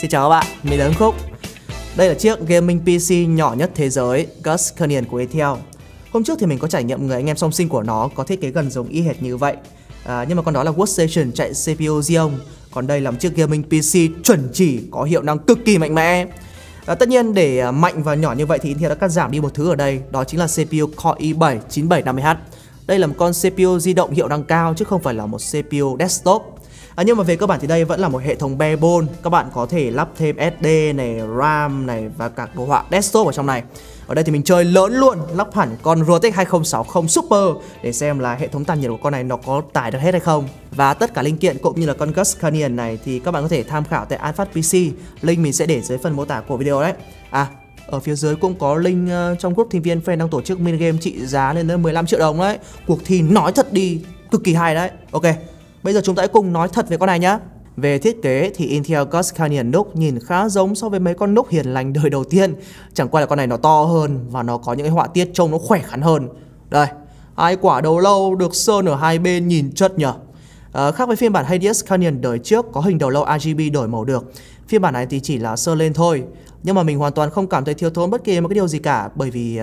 Xin chào các bạn, mình là Hưng Khúc. Đây là chiếc gaming PC nhỏ nhất thế giới Ghost Canyon của Intel. Hôm trước thì mình có trải nghiệm người anh em song sinh của nó có thiết kế gần giống y hệt như vậy. Nhưng mà con đó là workstation chạy CPU Xeon, còn đây là một chiếc gaming PC chuẩn chỉ có hiệu năng cực kỳ mạnh mẽ. Tất nhiên để mạnh và nhỏ như vậy thì Intel đã cắt giảm đi một thứ ở đây, đó chính là CPU Core i7-9750H. Đây là một con CPU di động hiệu năng cao chứ không phải là một CPU desktop. Nhưng mà về cơ bản thì đây vẫn là một hệ thống barebone. Các bạn có thể lắp thêm SD này, RAM này và cả đồ họa desktop ở trong này. Ở đây thì mình chơi lớn luôn, lắp hẳn con RTX 2060 Super để xem là hệ thống tản nhiệt của con này nó có tải được hết hay không. Và tất cả linh kiện cũng như là con Ghost Canyon này thì các bạn có thể tham khảo tại AnphatPC. Link mình sẽ để dưới phần mô tả của video đấy. Ở phía dưới cũng có link trong group thành viên fan đang tổ chức mini game trị giá lên tới 15 triệu đồng đấy. Cuộc thi nói thật đi, cực kỳ hay đấy. Ok, bây giờ chúng ta hãy cùng nói thật về con này nhá. Về thiết kế thì Intel Ghost Canyon NUC nhìn khá giống so với mấy con NUC hiền lành đời đầu tiên. Chẳng qua là con này nó to hơn và nó có những cái họa tiết trông nó khỏe khoắn hơn. Đây, hai quả đầu lâu được sơn ở hai bên nhìn chất nhở. Khác với phiên bản Hades Canyon đời trước có hình đầu lâu RGB đổi màu được, phiên bản này thì chỉ là sơn lên thôi. Nhưng mà mình hoàn toàn không cảm thấy thiếu thốn bất kỳ một cái điều gì cả, bởi vì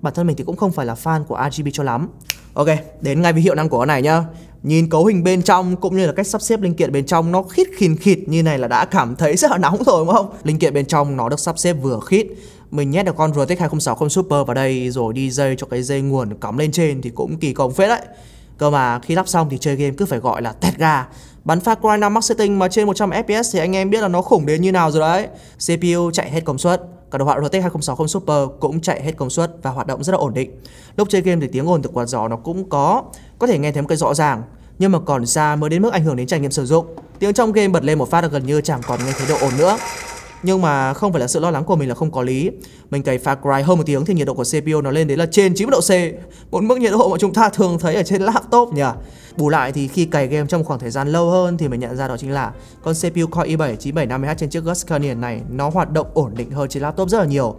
bản thân mình thì cũng không phải là fan của RGB cho lắm. Ok, đến ngay với hiệu năng của con này nhá. Nhìn cấu hình bên trong cũng như là cách sắp xếp linh kiện bên trong nó khít khìn khịt như này là đã cảm thấy rất là nóng rồi đúng không? Linh kiện bên trong nó được sắp xếp vừa khít. Mình nhét được con RTX 2060 Super vào đây rồi đi dây cho cái dây nguồn cắm lên trên thì cũng kỳ công phết đấy. Cơ mà khi lắp xong thì chơi game cứ phải gọi là tét ga. Bắn Far Cry 5 max setting mà trên 100 FPS thì anh em biết là nó khủng đến như nào rồi đấy. CPU chạy hết công suất, cả đồ họa RTX 2060 Super cũng chạy hết công suất và hoạt động rất là ổn định. Lúc chơi game thì tiếng ồn từ quạt gió nó cũng có thể nghe thấy một cái rõ ràng, nhưng mà còn xa mới đến mức ảnh hưởng đến trải nghiệm sử dụng. Tiếng trong game bật lên một phát là gần như chẳng còn nghe thấy độ ồn nữa. Nhưng mà không phải là sự lo lắng của mình là không có lý. Mình cày Far Cry hơn một tiếng thì nhiệt độ của CPU nó lên đến là trên 90 độ C, một mức nhiệt độ mà chúng ta thường thấy ở trên laptop nhỉ. Bù lại thì khi cày game trong khoảng thời gian lâu hơn thì mình nhận ra đó chính là con CPU Core i7-9750H trên chiếc Ghost Canyon này nó hoạt động ổn định hơn trên laptop rất là nhiều.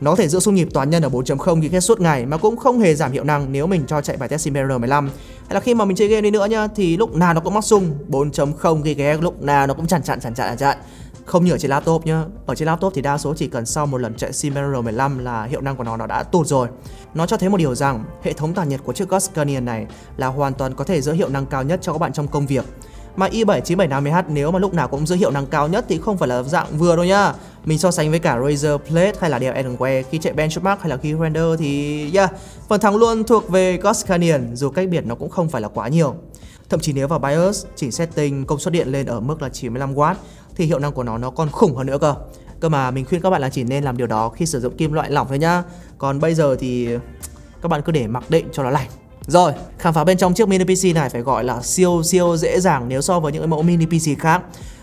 Nó có thể giữ xung nhịp toán nhân ở 4.0 GHz suốt ngày mà cũng không hề giảm hiệu năng nếu mình cho chạy bài test Cinebench 15. Hay là khi mà mình chơi game đi nữa nhá thì lúc nào nó cũng mắc xung 4.0 GHz, lúc nào nó cũng chằn chặn. Không như ở trên laptop nhá. Ở trên laptop thì đa số chỉ cần sau một lần chạy Cinebench 15 là hiệu năng của nó đã tụt rồi. Nó cho thấy một điều rằng hệ thống tản nhiệt của chiếc Ghost Canyon này là hoàn toàn có thể giữ hiệu năng cao nhất cho các bạn trong công việc. Mà i7-9750H nếu mà lúc nào cũng giữ hiệu năng cao nhất thì không phải là dạng vừa đâu nhá. Mình so sánh với cả Razer Blade hay là Dell Alienware khi chạy benchmark hay là khi render thì phần thắng luôn thuộc về Ghost Canyon, dù cách biệt nó cũng không phải là quá nhiều. Thậm chí nếu vào BIOS chỉnh setting công suất điện lên ở mức là 95W thì hiệu năng của nó còn khủng hơn nữa cơ. Cơ mà mình khuyên các bạn là chỉ nên làm điều đó khi sử dụng kim loại lỏng thôi nhá. Còn bây giờ thì các bạn cứ để mặc định cho nó lành. Rồi, khám phá bên trong chiếc mini PC này phải gọi là siêu dễ dàng nếu so với những mẫu mini PC khác.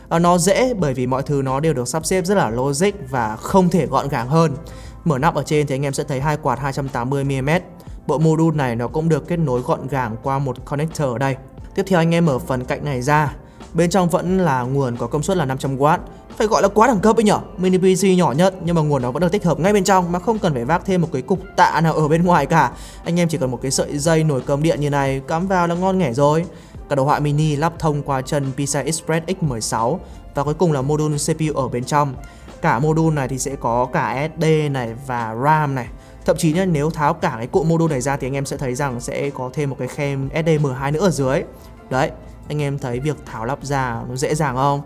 Nó dễ bởi vì mọi thứ nó đều được sắp xếp rất là logic và không thể gọn gàng hơn. Mở nắp ở trên thì anh em sẽ thấy hai quạt 280mm. Bộ module này nó cũng được kết nối gọn gàng qua một connector ở đây. Tiếp theo anh em mở phần cạnh này ra. Bên trong vẫn là nguồn có công suất là 500W. Phải gọi là quá đẳng cấp ấy nhở. Mini PC nhỏ nhất nhưng mà nguồn nó vẫn được tích hợp ngay bên trong, mà không cần phải vác thêm một cái cục tạ nào ở bên ngoài cả. Anh em chỉ cần một cái sợi dây nổi cơm điện như này cắm vào là ngon nghẻ rồi. Cả đồ họa mini lắp thông qua chân PCI Express X16. Và cuối cùng là module CPU ở bên trong. Cả module này thì sẽ có cả SD này và RAM này. Thậm chí nhá, nếu tháo cả cái cụm module này ra thì anh em sẽ thấy rằng sẽ có thêm một cái khem SDM2 nữa ở dưới. Đấy, anh em thấy việc tháo lắp ra nó dễ dàng không?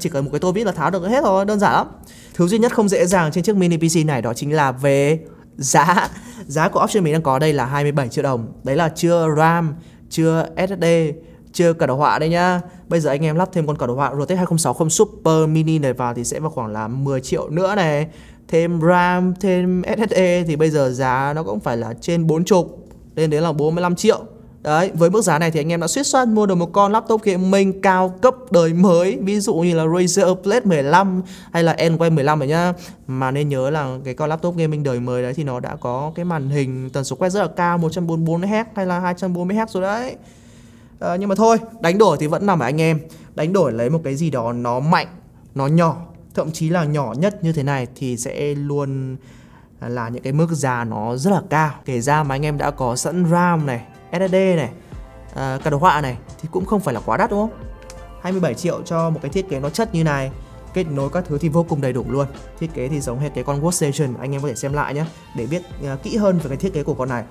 Chỉ cần một cái tô vít là tháo được hết rồi, đơn giản lắm. Thứ duy nhất không dễ dàng trên chiếc mini PC này đó chính là về giá. Giá của option mình đang có đây là 27 triệu đồng. Đấy là chưa RAM, chưa SSD, chưa cả đồ họa đây nhá. Bây giờ anh em lắp thêm con cả đồ họa RTX 2060 Super Mini này vào thì sẽ vào khoảng là 10 triệu nữa này. Thêm RAM, thêm SSD thì bây giờ giá nó cũng phải là trên 40, lên đến là 45 triệu. Đấy, với mức giá này thì anh em đã suýt soát mua được một con laptop gaming cao cấp đời mới, ví dụ như là Razer Blade 15 hay là Alienware 15 rồi nhá. Mà nên nhớ là cái con laptop gaming đời mới đấy thì nó đã có cái màn hình tần số quét rất là cao, 144Hz hay là 240Hz rồi đấy. Nhưng mà thôi, đánh đổi thì vẫn nằm ở anh em. Đánh đổi lấy một cái gì đó nó mạnh, nó nhỏ, thậm chí là nhỏ nhất như thế này thì sẽ luôn là những cái mức giá nó rất là cao. Kể ra mà anh em đã có sẵn RAM này, SSD này, cả đồ họa này thì cũng không phải là quá đắt đúng không? 27 triệu cho một cái thiết kế nó chất như này kết nối các thứ thì vô cùng đầy đủ luôn. Thiết kế thì giống hết cái con Workstation, anh em có thể xem lại nhé để biết kỹ hơn về cái thiết kế của con này.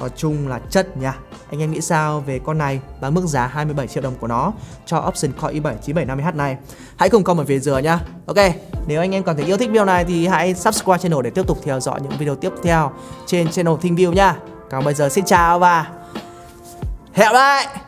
Nói chung là chất nha. Anh em nghĩ sao về con này và mức giá 27 triệu đồng của nó cho option Core i7 9750H này? Hãy cùng comment phía dưới nhá. Ok, nếu anh em cảm thấy yêu thích video này thì hãy subscribe channel để tiếp tục theo dõi những video tiếp theo trên channel ThinkView nha. Còn bây giờ xin chào và hẹn gặp lại.